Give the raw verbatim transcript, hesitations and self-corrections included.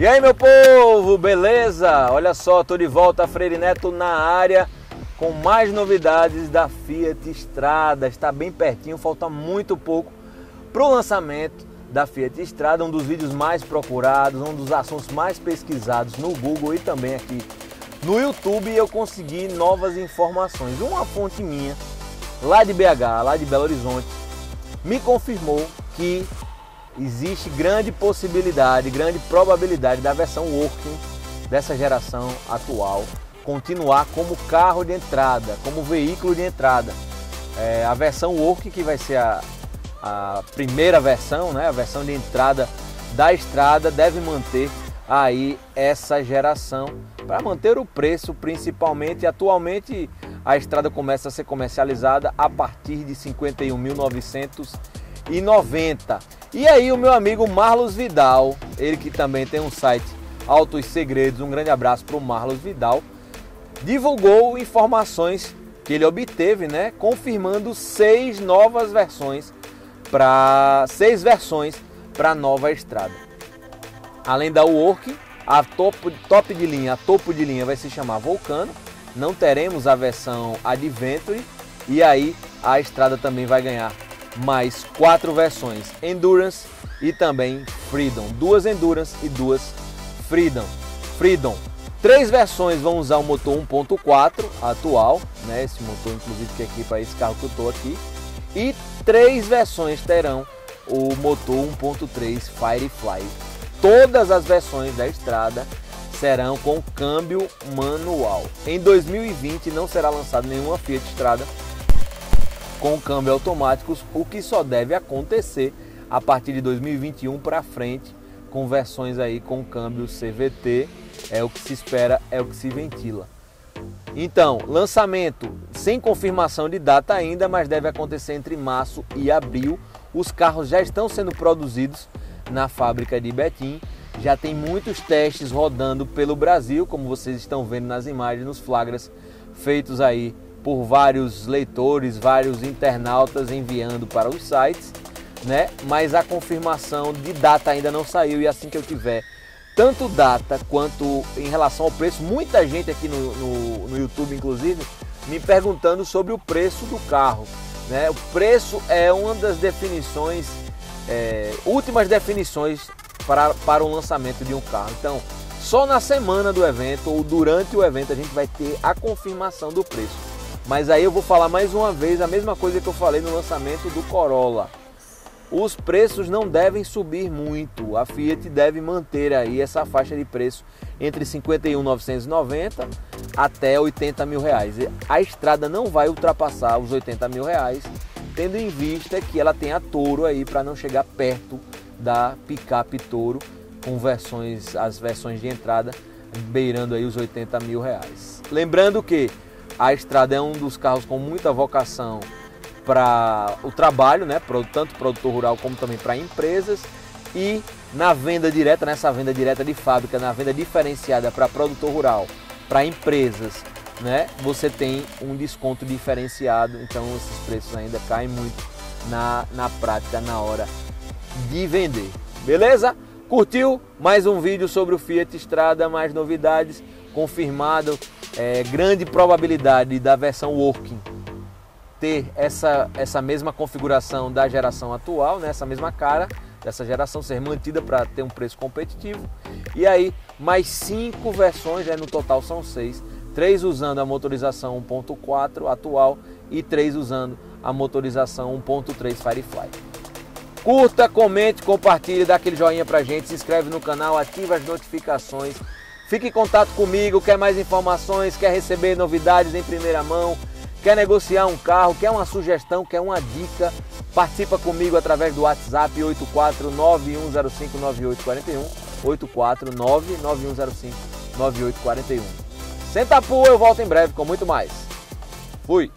E aí, meu povo, beleza? Olha só, tô de volta, Freire Neto na área com mais novidades da Fiat Strada. Está bem pertinho, falta muito pouco para o lançamento da Fiat Strada, um dos vídeos mais procurados, um dos assuntos mais pesquisados no Google e também aqui no YouTube. Eu consegui novas informações. Uma fonte minha, lá de B H, lá de Belo Horizonte, me confirmou que existe grande possibilidade, grande probabilidade da versão Working dessa geração atual continuar como carro de entrada, como veículo de entrada. É, a versão Working, que vai ser a, a primeira versão, né, a versão de entrada da Strada, deve manter aí essa geração para manter o preço, principalmente. Atualmente a Strada começa a ser comercializada a partir de cinquenta e um mil novecentos e noventa reais. E aí o meu amigo Marlos Vidal, ele que também tem um site, Autos Segredos, um grande abraço para o Marlos Vidal, divulgou informações que ele obteve, né, confirmando seis novas versões para seis versões para a nova Strada. Além da Work, a top, top de linha, a topo de linha vai se chamar Vulcano. Não teremos a versão Adventure, e aí a Strada também vai ganhar mais quatro versões, Endurance e também Freedom, duas Endurance e duas Freedom. Freedom, três versões vão usar o motor um ponto quatro atual, né? Esse motor, inclusive, que é aqui para esse carro que eu estou aqui, e três versões terão o motor um ponto três Firefly. Todas as versões da Strada serão com câmbio manual. Em dois mil e vinte não será lançado nenhuma Fiat Strada com câmbio automático, o que só deve acontecer a partir de dois mil e vinte e um para frente, com versões aí com câmbio C V T, é o que se espera, é o que se ventila. Então, lançamento sem confirmação de data ainda, mas deve acontecer entre março e abril. Os carros já estão sendo produzidos na fábrica de Betim, já tem muitos testes rodando pelo Brasil, como vocês estão vendo nas imagens, nos flagras feitos aí por vários leitores, vários internautas enviando para os sites, né? Mas a confirmação de data ainda não saiu, e assim que eu tiver tanto data quanto em relação ao preço, muita gente aqui no, no, no YouTube, inclusive, me perguntando sobre o preço do carro, né? O preço é uma das definições, é, últimas definições para, para o lançamento de um carro. Então, só na semana do evento ou durante o evento a gente vai ter a confirmação do preço. Mas aí eu vou falar mais uma vez a mesma coisa que eu falei no lançamento do Corolla. Os preços não devem subir muito. A Fiat deve manter aí essa faixa de preço entre cinquenta e um mil novecentos e noventa até oitenta mil reais. A Strada não vai ultrapassar os oitenta mil reais, tendo em vista que ela tem a Toro aí para não chegar perto da picape Toro, com versões, as versões de entrada beirando aí os oitenta mil reais. Lembrando que a Strada é um dos carros com muita vocação para o trabalho, né? Tanto produtor rural como também para empresas. E na venda direta, nessa venda direta de fábrica, na venda diferenciada para produtor rural, para empresas, né? Você tem um desconto diferenciado. Então esses preços ainda caem muito na, na prática, na hora de vender. Beleza? Curtiu? Mais um vídeo sobre o Fiat Strada, mais novidades, confirmado. É, grande probabilidade da versão Working ter essa, essa mesma configuração da geração atual, né? Essa mesma cara dessa geração ser mantida para ter um preço competitivo. E aí mais cinco versões, né? No total são seis, três usando a motorização um ponto quatro atual e três usando a motorização um ponto três Firefly. Curta, comente, compartilhe, dá aquele joinha pra gente, se inscreve no canal, ativa as notificações. Fique em contato comigo, quer mais informações, quer receber novidades em primeira mão, quer negociar um carro, quer uma sugestão, quer uma dica, participa comigo através do WhatsApp oito quatro nove um zero cinco nove oito quatro um, oito quatro nove nove um zero cinco nove oito quatro um. Senta a pua, eu volto em breve com muito mais. Fui!